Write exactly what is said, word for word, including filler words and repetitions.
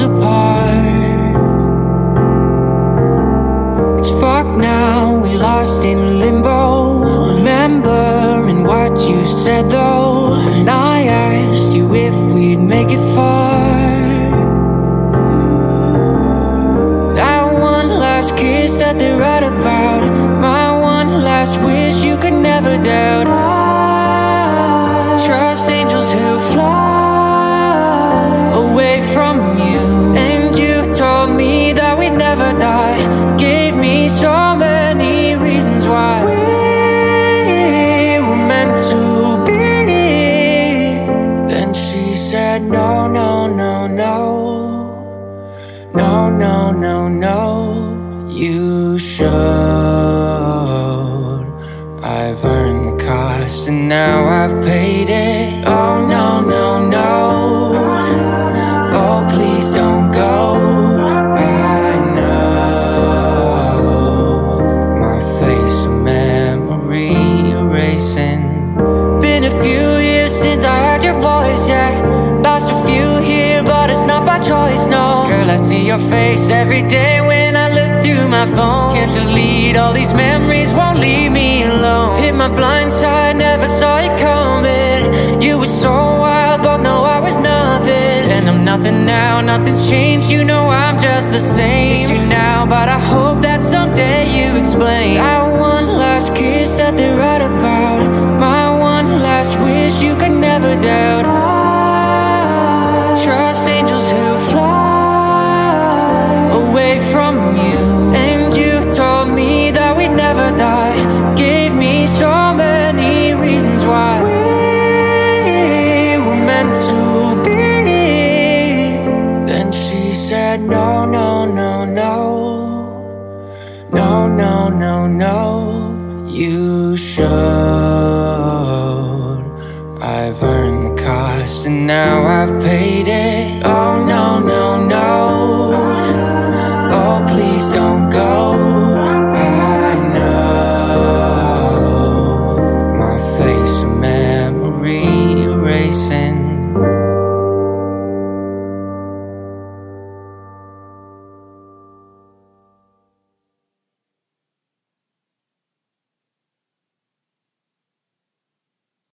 apart. It's fucked now, we're lost in limbo. Remembering what you said though, and I asked you if we'd make it far. That one last kiss that they write about, my one last wish you could never doubt. I trust angels who fly away from you, and you told me that we'd never die. Gave me so many reasons why we were meant to be. Then she said no, no, no, no, no, no, no, no. You showed I've earned the cost, and now I've paid it. Oh no, no, no. Please don't go. I know my face a memory erasing. Been a few years since I heard your voice, yeah. Lost a few here, but it's not by choice, no. Girl, I see your face every day when I look through my phone. Can't delete all these memories, won't leave me alone. Hit my blind side, never saw it coming. You were so wild, both know I was nothing. And I'm nothing now, nothing's changed, you know I'm just the same. It's you now, but I hope that someday you explain. That one last kiss that they write about, my one last wish you could never doubt. I trust angels who fly away from you, and you told me that we'd never die. Gave me so many reasons why we were meant to be. Said no, no, no, no, no, no, no, no. You showed I've earned the cost, and now I've paid it. Oh,